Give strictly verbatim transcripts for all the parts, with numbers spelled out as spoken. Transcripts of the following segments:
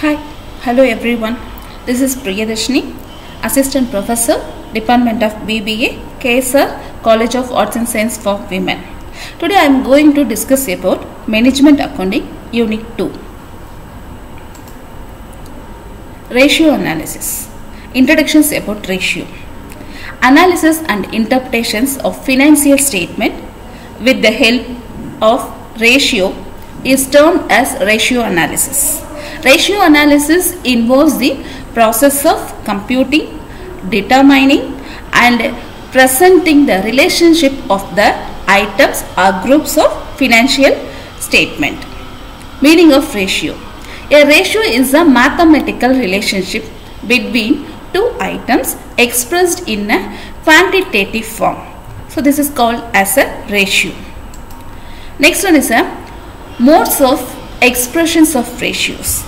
Hi, hello everyone. This is Priyadharshini, Assistant Professor, Department of B B A, K S R, College of Arts and Science for Women. Today I am going to discuss about Management Accounting Unit two. Ratio Analysis. Introductions about ratio. Analysis and interpretations of financial statement with the help of ratio is termed as ratio analysis. Ratio analysis involves the process of computing, determining and presenting the relationship of the items or groups of financial statement. Meaning of ratio. A ratio is a mathematical relationship between two items expressed in a quantitative form. So this is called as a ratio. Next one is a modes of expressions of ratios.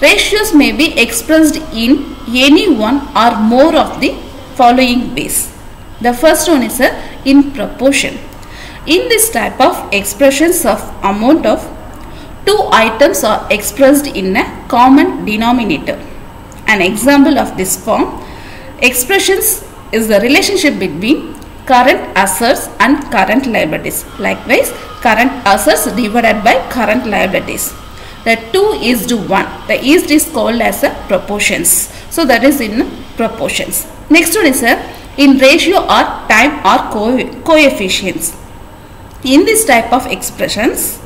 Ratios may be expressed in any one or more of the following ways. The first one is a in proportion. In this type of expressions of amount of two items are expressed in a common denominator. An example of this form expressions is the relationship between current assets and current liabilities. Likewise, current assets divided by current liabilities. The two is to one. The east is called as a proportions. So that is in proportions. Next one is a in ratio or time or co coefficients. In this type of expressions,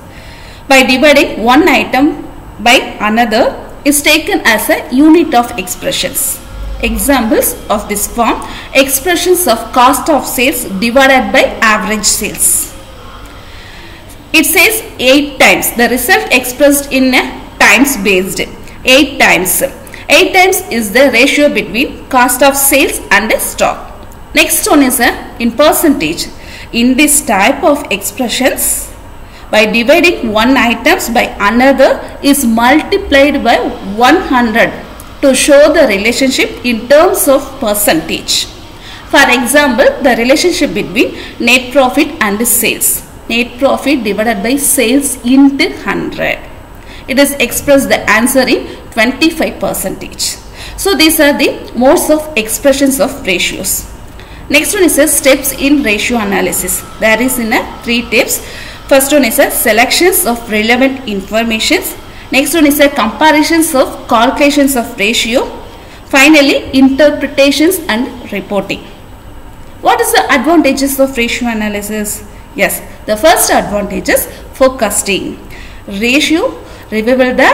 by dividing one item by another is taken as a unit of expressions. Examples of this form expressions of cost of sales divided by average sales. It says eight times. The result expressed in a times based. eight times. eight times is the ratio between cost of sales and the stock. Next one is a in percentage. In this type of expressions, by dividing one items by another is multiplied by one hundred. To show the relationship in terms of percentage. For example, the relationship between net profit and sales. Net profit divided by sales into one hundred. It is expressed the answer in twenty-five percentage. So these are the modes of expressions of ratios. Next one is a steps in ratio analysis. There is in a three tips. First one is a selections of relevant informations. Next one is a comparisons of calculations of ratio. Finally, interpretations and reporting. What is the advantages of ratio analysis? Yes, the first advantage is forecasting. Ratio reveals the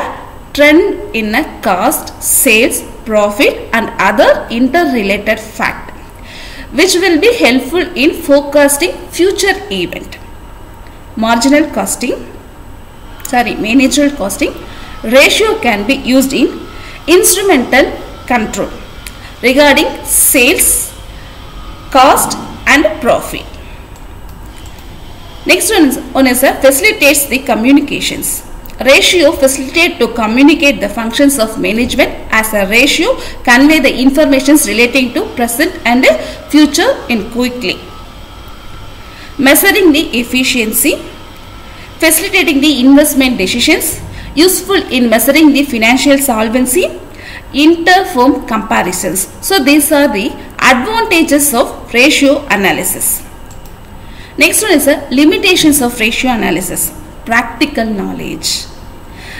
trend in a cost, sales, profit and other interrelated fact, which will be helpful in forecasting future event. Marginal costing. Sorry, managerial costing ratio can be used in instrumental control regarding sales, cost and profit. Next one is, one is a facilitates the communications. Ratio facilitate to communicate the functions of management as a ratio convey the informations relating to present and future in quickly. Measuring the efficiency. Facilitating the investment decisions, useful in measuring the financial solvency, inter-firm comparisons. So these are the advantages of ratio analysis. Next one is the limitations of ratio analysis, practical knowledge.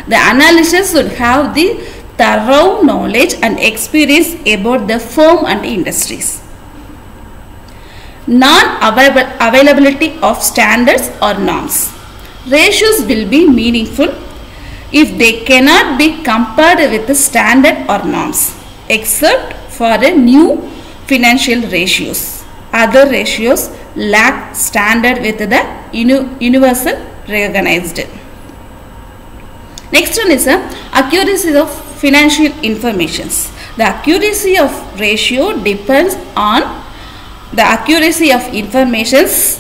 The analysis should have the thorough knowledge and experience about the firm and industries. Non-availability of standards or norms. Ratios will be meaningful if they cannot be compared with the standard or norms except for a new financial ratios. Other ratios lack standard with the universal recognized. Next one is the accuracy of financial informations. The accuracy of ratio depends on the accuracy of informations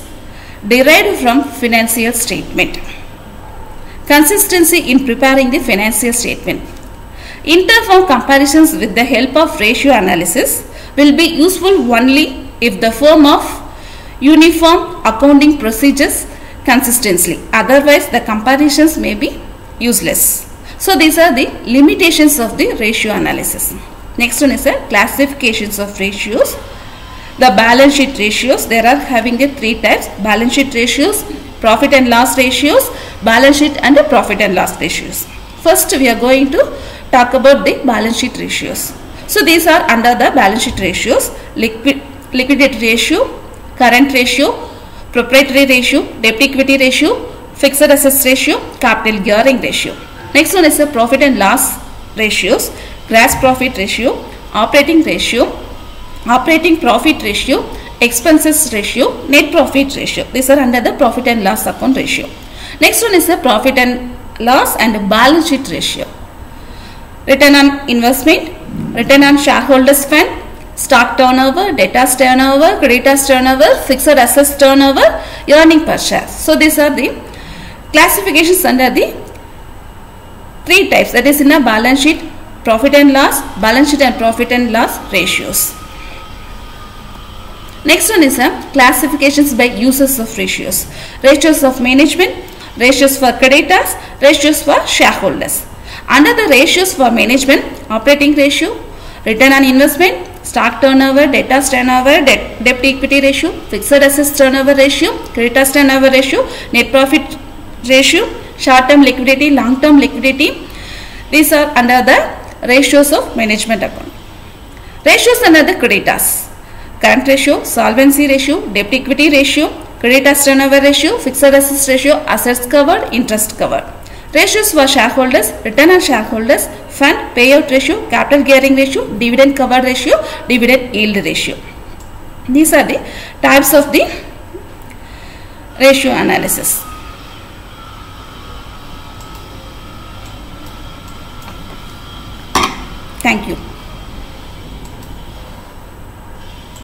derived from financial statement. Consistency in preparing the financial statement. Inter-firm comparisons with the help of ratio analysis will be useful only if the firm of uniform accounting procedures consistently. Otherwise, the comparisons may be useless. So these are the limitations of the ratio analysis. Next one is the classifications of ratios. The balance sheet ratios, there are having a three types: balance sheet ratios, profit and loss ratios, balance sheet and the profit and loss ratios. First we are going to talk about the balance sheet ratios. So these are under the balance sheet ratios: liquid liquidity ratio, current ratio, proprietary ratio, debt equity ratio, fixed assets ratio, capital gearing ratio. Next one is the profit and loss ratios: gross profit ratio, operating ratio, operating profit ratio, expenses ratio, net profit ratio. These are under the profit and loss account ratio. Next one is the profit and loss and balance sheet ratio: return on investment, return on shareholders fund, stock turnover, debtors turnover, creditors turnover, fixed assets turnover, earning per share. So these are the classifications under the three types, that is in a balance sheet, profit and loss, balance sheet and profit and loss ratios. Next one is a classifications by uses of ratios: ratios of management, ratios for creditors, ratios for shareholders. Under the ratios for management: operating ratio, return on investment, stock turnover, debtors turnover, debt, debt equity ratio, fixed assets turnover ratio, creditors turnover ratio, net profit ratio, short term liquidity, long term liquidity. These are under the ratios of management account. Ratios under the creditors: current ratio, solvency ratio, debt equity ratio, creditors turnover ratio, fixed assets ratio, assets covered, interest covered. Ratios for shareholders: return on shareholders fund, payout ratio, capital gearing ratio, dividend cover ratio, dividend yield ratio. These are the types of the ratio analysis. Thank you.